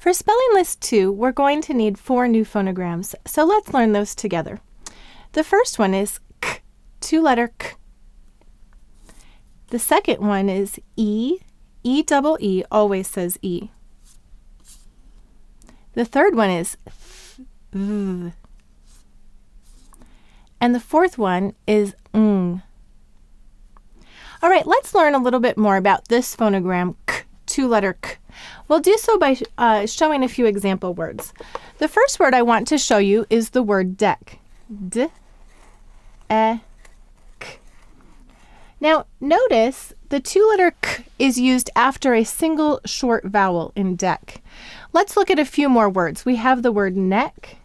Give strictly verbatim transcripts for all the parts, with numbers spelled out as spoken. For spelling list two, we're going to need four new phonograms, so let's learn those together. The first one is k, two-letter k. The second one is e, e double e always says e. The third one is th, th. And the fourth one is ng. All right, let's learn a little bit more about this phonogram k, two-letter k. We'll do so by uh, showing a few example words. The first word I want to show you is the word deck. D E C. Now notice the two-letter k is used after a single short vowel in deck. Let's look at a few more words. We have the word neck.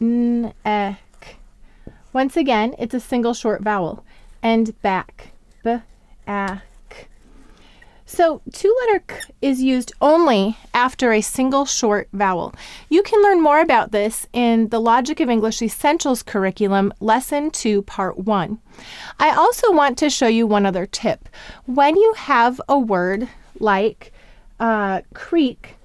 N E C. Once again, it's a single short vowel. And back. B A C. So two-letter k is used only after a single short vowel. You can learn more about this in the Logic of English Essentials curriculum, Lesson two, Part one. I also want to show you one other tip. When you have a word like uh, creek,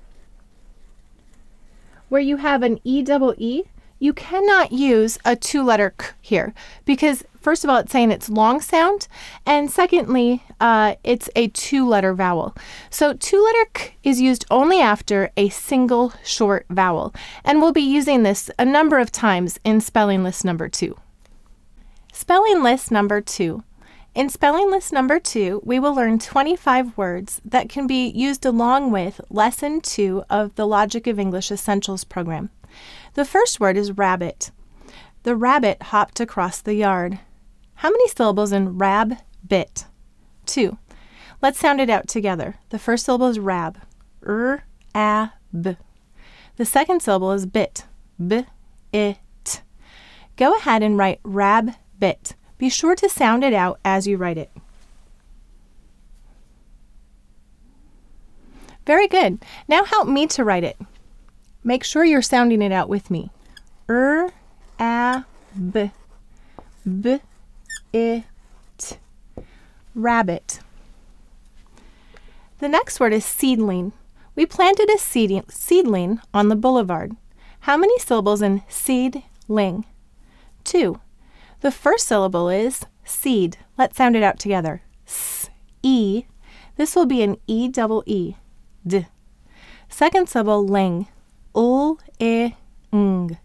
where you have an E double E, you cannot use a two-letter k here because first of all, it's saying it's long sound, and secondly, uh, it's a two-letter vowel. So two-letter k is used only after a single short vowel, and we'll be using this a number of times in spelling list number two. Spelling list number two. In spelling list number two, we will learn twenty-five words that can be used along with Lesson two of the Logic of English Essentials program. The first word is rabbit. The rabbit hopped across the yard. How many syllables in rab-bit? Two. Let's sound it out together. The first syllable is rab, R A B. The second syllable is bit, B I T. Go ahead and write rab-bit. Be sure to sound it out as you write it. Very good. Now help me to write it. Make sure you're sounding it out with me. R A B. B I T. Rabbit. The next word is seedling. We planted a seeding, seedling on the boulevard. How many syllables in seedling? Two. The first syllable is seed. Let's sound it out together. S E. This will be an E double E. D. Second syllable, ling. L I N G.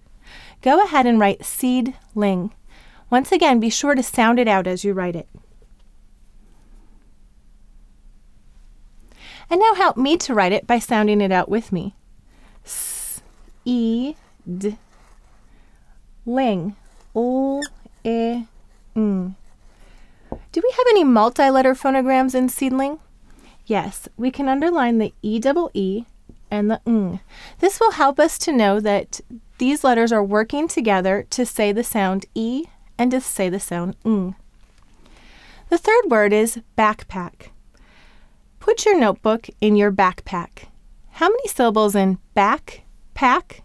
Go ahead and write seedling. Once again, be sure to sound it out as you write it. And now help me to write it by sounding it out with me. S E D. Ling. L I N G. Do we have any multi-letter phonograms in seedling? Yes, we can underline the E double E and the ng. This will help us to know that these letters are working together to say the sound E and to say the sound ng. The third word is backpack. Put your notebook in your backpack. How many syllables in backpack?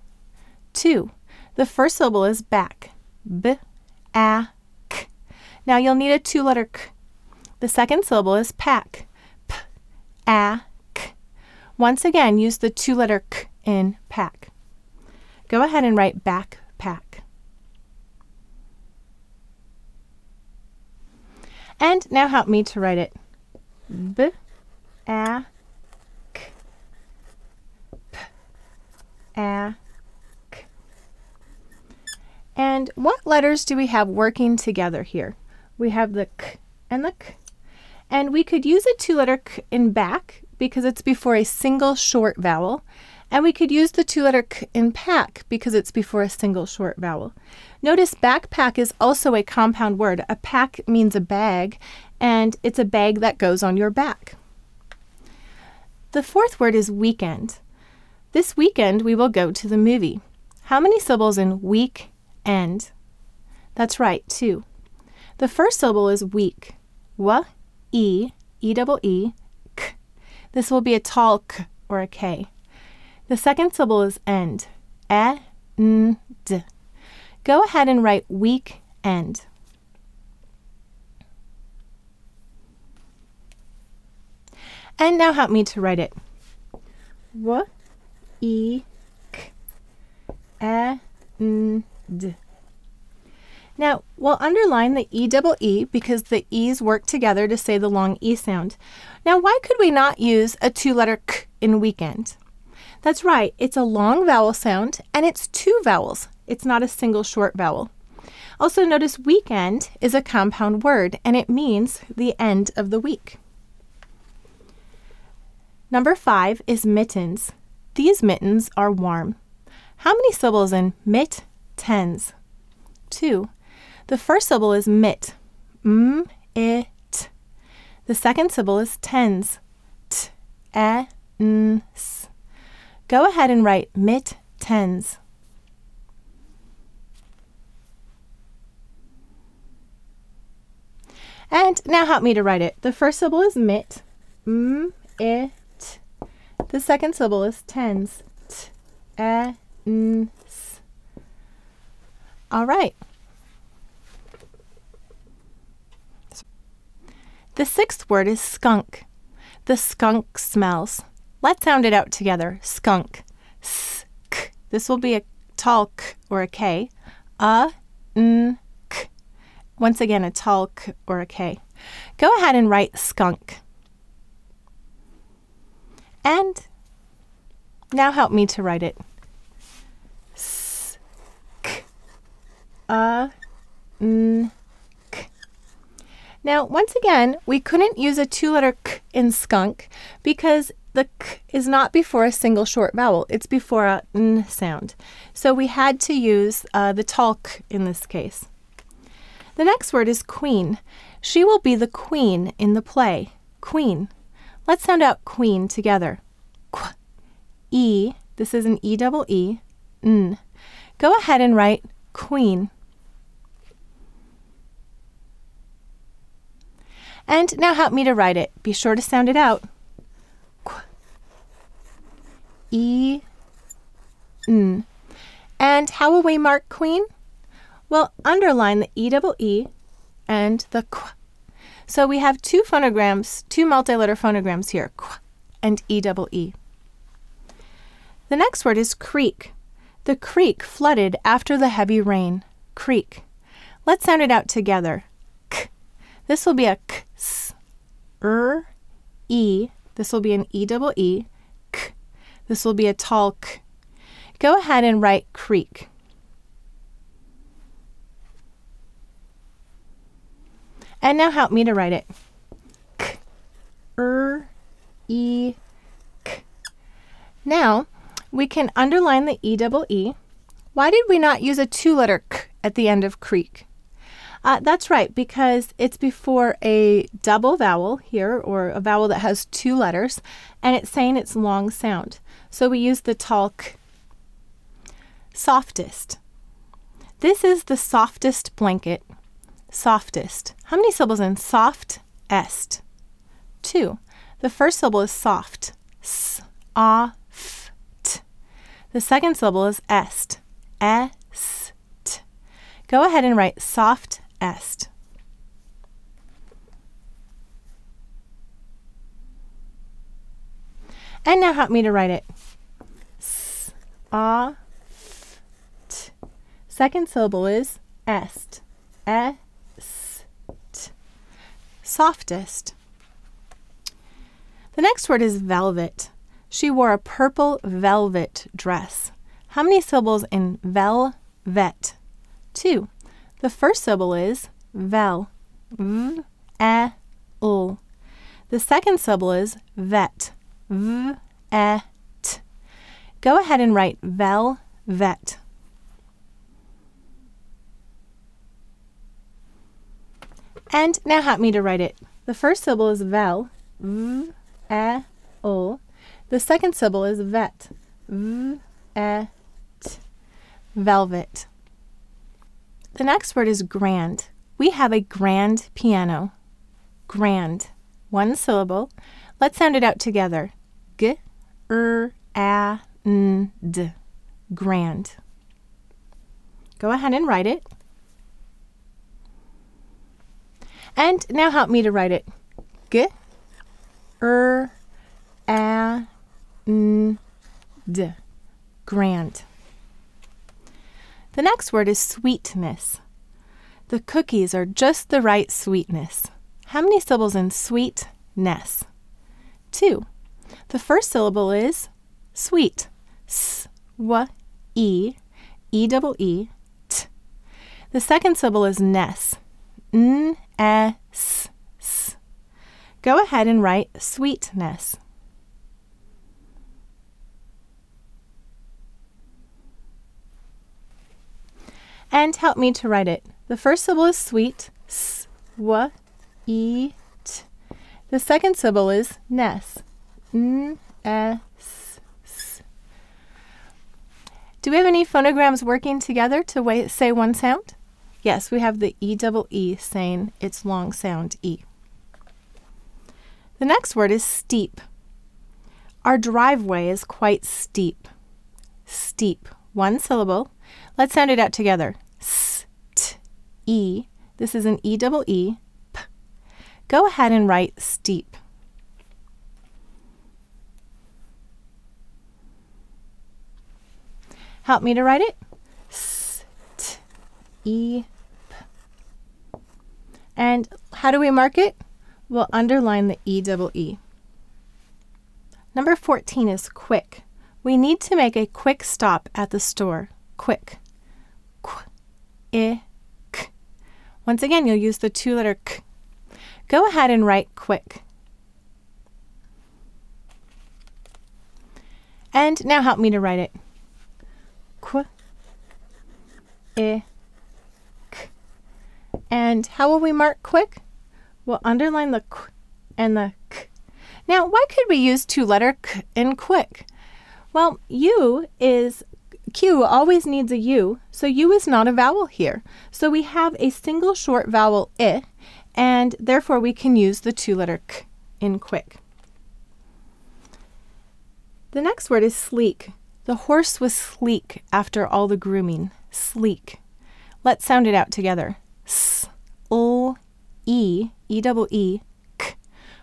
Two. The first syllable is back. B A C. Now you'll need a two-letter k. The second syllable is pack. P A C. Once again, use the two-letter k in pack. Go ahead and write backpack. And now help me to write it. B A C. P A C. And what letters do we have working together here? We have the k and the k. And we could use a two-letter k in back because it's before a single short vowel. And we could use the two-letter k in pack because it's before a single short vowel. Notice backpack is also a compound word. A pack means a bag, and it's a bag that goes on your back. The fourth word is weekend. This weekend we will go to the movie. How many syllables in weekend? That's right, two. The first syllable is week. W E E double E k. This will be a tall k or a k. The second syllable is end. E N D. Go ahead and write weekend. And now help me to write it. W e, k, e, n, d. Now, we'll underline the e double e because the e's work together to say the long e sound. Now, why could we not use a two-letter k in weekend? That's right, it's a long vowel sound and it's two vowels. It's not a single short vowel. Also, notice weekend is a compound word and it means the end of the week. Number five is mittens. These mittens are warm. How many syllables in mit? Tens. Two. The first syllable is mit, m, I, t. The second syllable is tens, t, e, n, s. Go ahead and write mit tens. And now help me to write it. The first syllable is mit, m, I, t. The second syllable is tens, t, e, n, s. All right. The sixth word is skunk. The skunk smells. Let's sound it out together. Skunk. S-k. This will be a tall k or a k. A-n-k. Once again, a tall k or a k. Go ahead and write skunk. And now help me to write it. S-k. A-n-k. Now, once again, we couldn't use a two-letter k in skunk because the k is not before a single short vowel. It's before a n sound. So we had to use uh, the tall k in this case. The next word is queen. She will be the queen in the play. Queen. Let's sound out queen together. Qu, e, this is an e double e, n. Go ahead and write queen. And now help me to write it. Be sure to sound it out. E, n. And how will we mark queen? Well, underline the e double e and the qu. So we have two phonograms, two multi-letter phonograms here, qu and e double e. The next word is creek. The creek flooded after the heavy rain. Creek. Let's sound it out together. K. This will be a k s. Er, e. This will be an e double e. This will be a tall k. Go ahead and write creek. And now help me to write it. K, er, e, k. Now we can underline the e double e. Why did we not use a two-letter k at the end of creek? Uh, that's right, because it's before a double vowel here, or a vowel that has two letters, and it's saying its long sound. So we use the tall k. Softest. This is the softest blanket. Softest. How many syllables in soft? Est. Two. The first syllable is soft. S, a, f, t. The second syllable is est. E, s, t. Go ahead and write soft. Est. And now help me to write it. S, a, f, t. Second syllable is est. E, s, t. Softest. The next word is velvet. She wore a purple velvet dress. How many syllables in vel-vet? Two. The first syllable is vel, v, e, l. The second syllable is vet, v, e, t. Go ahead and write vel, vet. And now help me to write it. The first syllable is vel, v, e, l. The second syllable is vet, v, e, t. Velvet. The next word is grand. We have a grand piano. Grand. One syllable. Let's sound it out together. G, er, a, n, d. Grand. Go ahead and write it. And now help me to write it. G, er, a, n, d. grand. The next word is sweetness. The cookies are just the right sweetness. How many syllables in sweetness? Two. The first syllable is sweet. S W E, E double E, T. The second syllable is ness. N S. Go ahead and write sweetness. And help me to write it. The first syllable is sweet, s, w, e, t. The second syllable is ness, n, s, s. Do we have any phonograms working together to say one sound? Yes, we have the e double e saying its long sound e. The next word is steep. Our driveway is quite steep. Steep, one syllable. Let's sound it out together. S T E. This is an E double E. P. Go ahead and write steep. Help me to write it. S T E P. And how do we mark it? We'll underline the E double E. Number fourteen is quick. We need to make a quick stop at the store. Quick. Qu, I, k. Once again, you'll use the two-letter k. Go ahead and write quick. And now help me to write it. Qu, I, k. And how will we mark quick? We'll underline the qu and the k. Now, why could we use two-letter k in quick? Well, u is, q always needs a u, so u is not a vowel here. So we have a single short vowel I, and therefore we can use the two-letter k in quick. The next word is sleek. The horse was sleek after all the grooming. Sleek. Let's sound it out together. S, l, E, E double E, K.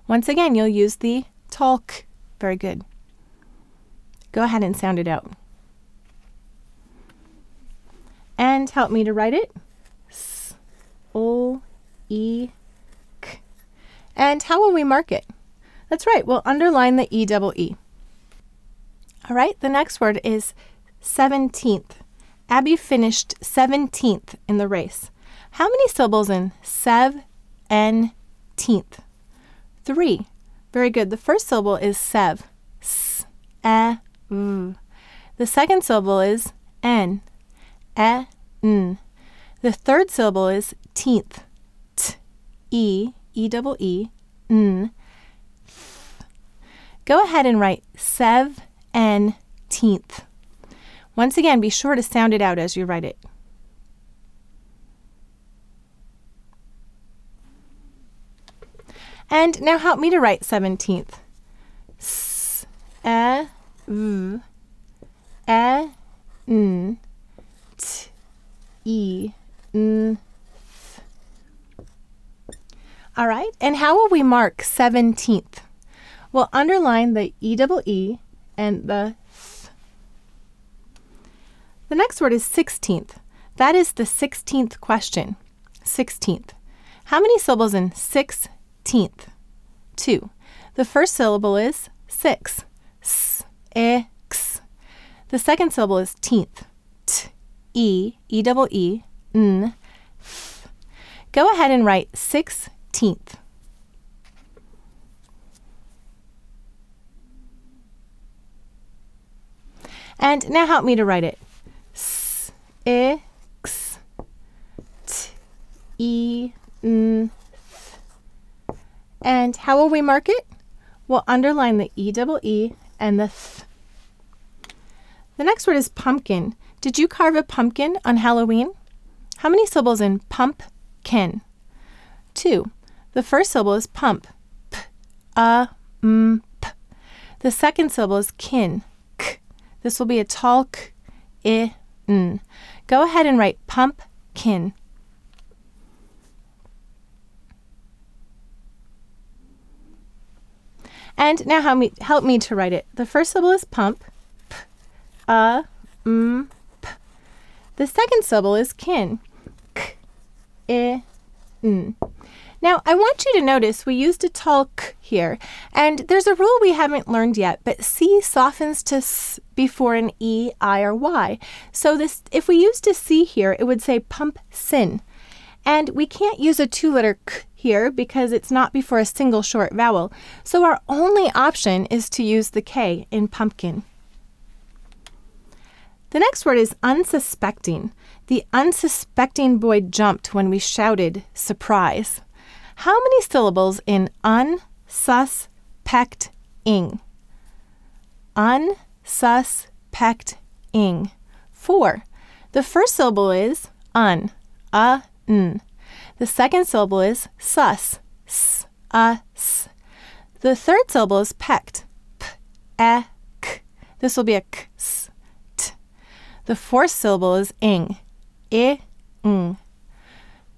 Once again, you'll use the tall K. Very good. Go ahead and sound it out. And help me to write it. S, O, E, K. And how will we mark it? That's right, we'll underline the E double E. All right, the next word is seventeenth. Abby finished seventeenth in the race. How many syllables in sev? N-teenth. Three. Very good. The first syllable is sev. S, e, v. The second syllable is n. E, n. The third syllable is teenth. T, e, e double e, n. Go ahead and write sev, n, teenth. Once again, be sure to sound it out as you write it. And now help me to write seventeenth. S, e, v, e, n, t, e, n, th. All right, and how will we mark seventeenth? We'll underline the e double e and the th. The next word is sixteenth. That is the sixteenth question. Sixteenth. How many syllables in six? Sixteenth. Two. The first syllable is six. S, e, x. The second syllable is teenth. T, e, e double e, n, th. Go ahead and write sixteenth. And now help me to write it. S, e, x, t, e, n. And how will we mark it? We'll underline the E double E and the th. The next word is pumpkin. Did you carve a pumpkin on Halloween? How many syllables in pumpkin? Two. The first syllable is pump. P, a, m, p. The second syllable is kin. K. This will be a tall k, I, n. Go ahead and write pumpkin. And now help me, help me to write it. The first syllable is pump, p, a, m, p. The second syllable is kin. K, I, n. Now, I want you to notice we used a tall k here, and there's a rule we haven't learned yet, but c softens to s before an e, i, or y. So this, if we used a c here, it would say pump sin. And we can't use a two-letter k here because it's not before a single short vowel. So our only option is to use the k in pumpkin. The next word is unsuspecting. The unsuspecting boy jumped when we shouted, surprise. How many syllables in unsuspecting? Unsuspecting. Four. The first syllable is un, a, n. The second syllable is sus, s, a, s. The third syllable is pect, p, e, k. This will be a k, s, t. The fourth syllable is ing, I, ng.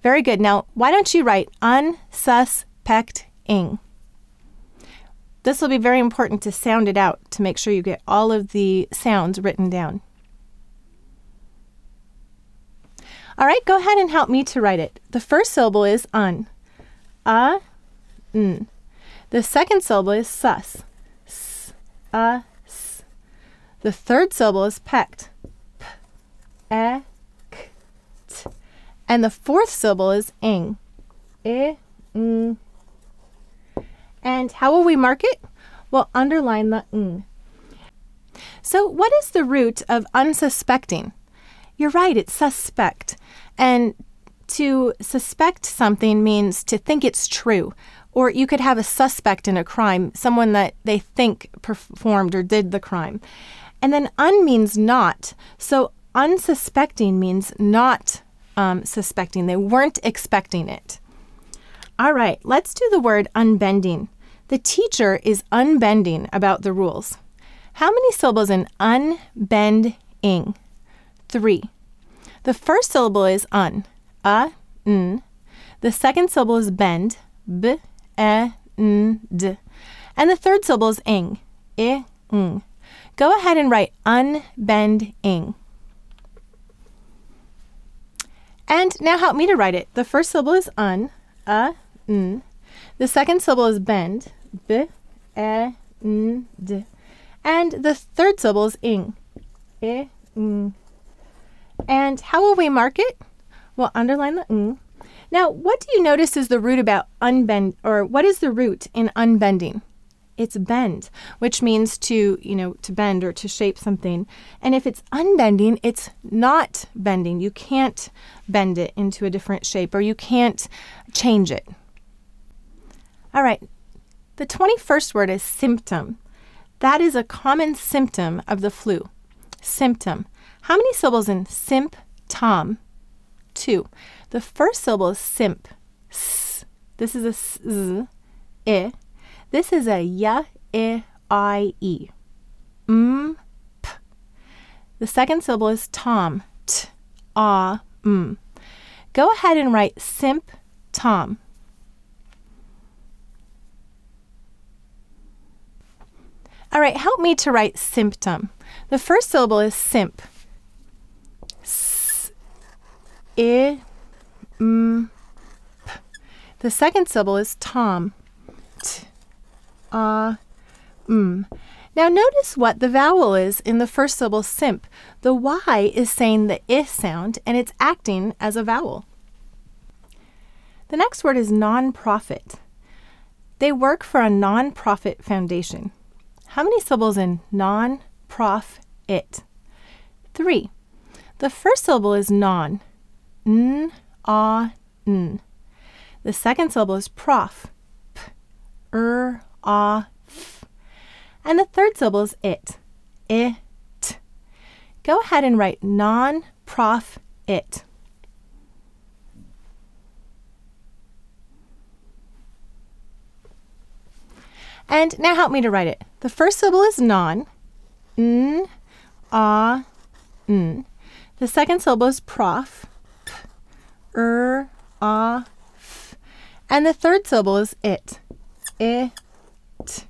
Very good. Now, why don't you write unsuspecting? This will be very important to sound it out to make sure you get all of the sounds written down. All right, go ahead and help me to write it. The first syllable is un, a, n. The second syllable is sus, s, a, s. The third syllable is pect, p, e, k, t. And the fourth syllable is ing, I, ng. And how will we mark it? We'll underline the ng. So what is the root of unsuspecting? You're right, it's suspect. And to suspect something means to think it's true. Or you could have a suspect in a crime, someone that they think performed or did the crime. And then un means not. So unsuspecting means not Um, suspecting. They weren't expecting it. All right, let's do the word unbending. The teacher is unbending about the rules. How many syllables in unbending? Three. The first syllable is un, a, n. The second syllable is bend, b, e, n, d. And the third syllable is ing, I, ng. Go ahead and write unbending. And now help me to write it. The first syllable is un, a, n. The second syllable is bend, b, e, n, d. And the third syllable is ing, I, ng. And how will we mark it? We'll underline the ng. Now, what do you notice is the root about unbend, or what is the root in unbending? It's bend, which means to, you know, to bend or to shape something. And if it's unbending, it's not bending. You can't bend it into a different shape, or you can't change it. All right. The twenty-first word is symptom. That is a common symptom of the flu. Symptom. How many syllables in symptom? Two. The first syllable is simp. S. This is a s, I. This is a y, I, I, e. M, p. The second syllable is tom, t, a, m. Go ahead and write simp, tom. All right, help me to write symptom. The first syllable is simp. S, I, m, p. The second syllable is tom, t. Uh, mm. Now notice what the vowel is in the first syllable simp. The y is saying the I sound, and it's acting as a vowel. The next word is non-profit. They work for a non-profit foundation. How many syllables in non-profit? Three. The first syllable is non, n, a, n. The second syllable is prof, p, er, a, f. And the third syllable is it, I, t. Go ahead and write non-prof-it. And now help me to write it. The first syllable is non, n, a, n. The second syllable is prof, p, er, a, f. And the third syllable is it, I, t.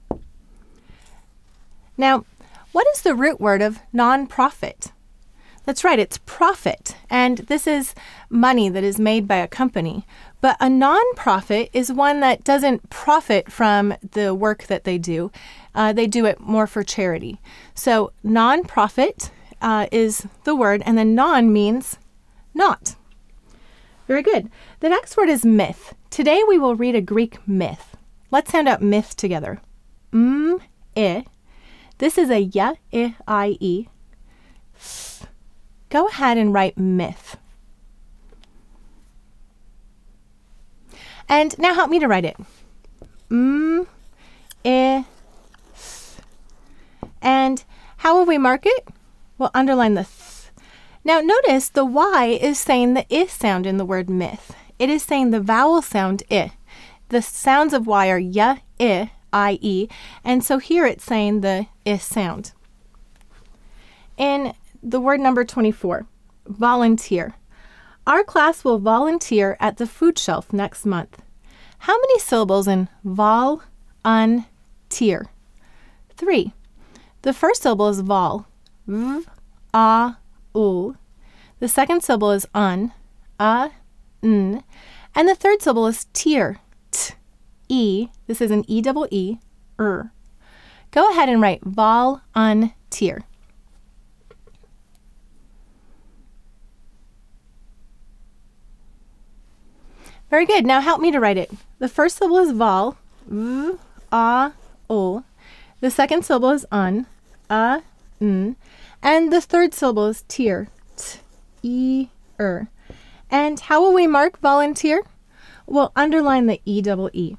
Now, What is the root word of nonprofit? That's right, it's profit, and this is money that is made by a company. But a nonprofit is one that doesn't profit from the work that they do. Uh, they do it more for charity. So nonprofit uh, is the word, and then non means not. Very good. The next word is myth. Today we will read a Greek myth. Let's sound out myth together. M, I. This is a y, I, I, e. Go ahead and write myth. And now help me to write it. M, I, th. And how will we mark it? We'll underline the th. Now notice the y is saying the I sound in the word myth. It is saying the vowel sound I. The sounds of y are y, I, I, e. And so here it's saying the I sound. In the word number twenty-four, volunteer. Our class will volunteer at the food shelf next month. How many syllables in vol, un, tier? Three. The first syllable is vol, v, a, u. The second syllable is un, a, n. And the third syllable is tier, t, e. This is an e double e, er. Go ahead and write vol, un, tier. Very good. Now help me to write it. The first syllable is vol, v, a, o. The second syllable is un, a, n. And the third syllable is tier, t, e, er. And how will we mark volunteer? We'll underline the e double e.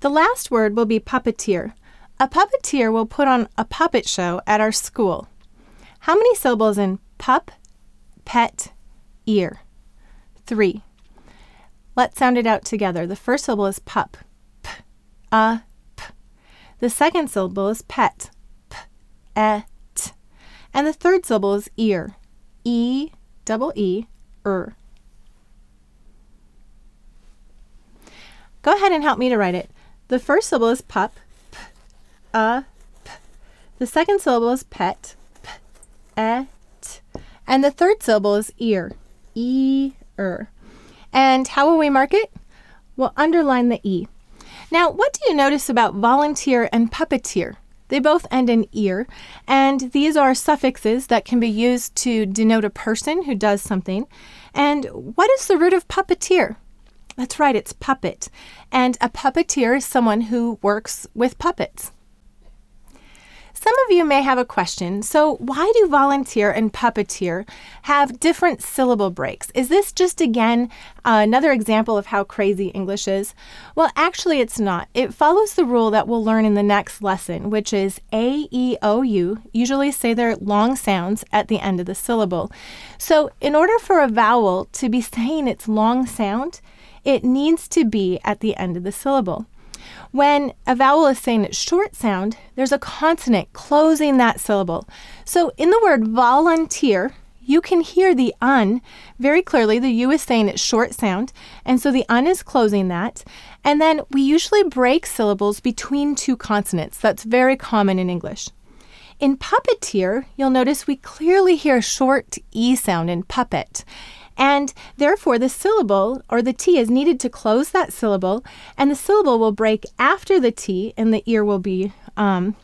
The last word will be puppeteer. A puppeteer will put on a puppet show at our school. How many syllables in pup, pet, ear? Three. Let's sound it out together. The first syllable is pup, p, a, p. The second syllable is pet, p, e, t. And the third syllable is ear, e, double e, er. Go ahead and help me to write it. The first syllable is pup, p, a, p. The second syllable is pet, p, e, t. And the third syllable is ear, e, er. And how will we mark it? We'll underline the E. Now, what do you notice about volunteer and puppeteer? They both end in ear, and these are suffixes that can be used to denote a person who does something. And what is the root of puppeteer? That's right, it's puppet. And a puppeteer is someone who works with puppets. Some of you may have a question. So why do volunteer and puppeteer have different syllable breaks? Is this just, again, uh, another example of how crazy English is? Well, actually, it's not. It follows the rule that we'll learn in the next lesson, which is A, E, O, U usually say their long sounds at the end of the syllable. So in order for a vowel to be saying its long sound, it needs to be at the end of the syllable. When a vowel is saying its short sound, there's a consonant closing that syllable. So in the word volunteer, you can hear the un very clearly. The U is saying its short sound, and so the un is closing that. And then we usually break syllables between two consonants. That's very common in English. In puppeteer, you'll notice we clearly hear a short E sound in puppet. And therefore, the syllable, or the T, is needed to close that syllable, and the syllable will break after the T, and the ear will be um,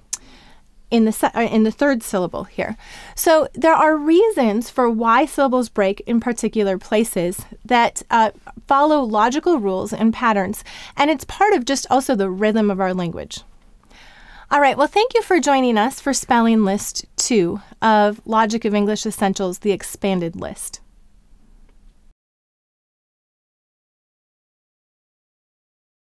in the, uh, in the third syllable here. So there are reasons for why syllables break in particular places that uh, follow logical rules and patterns, and it's part of just also the rhythm of our language. All right, well, thank you for joining us for Spelling List two of Logic of English Essentials, the expanded list.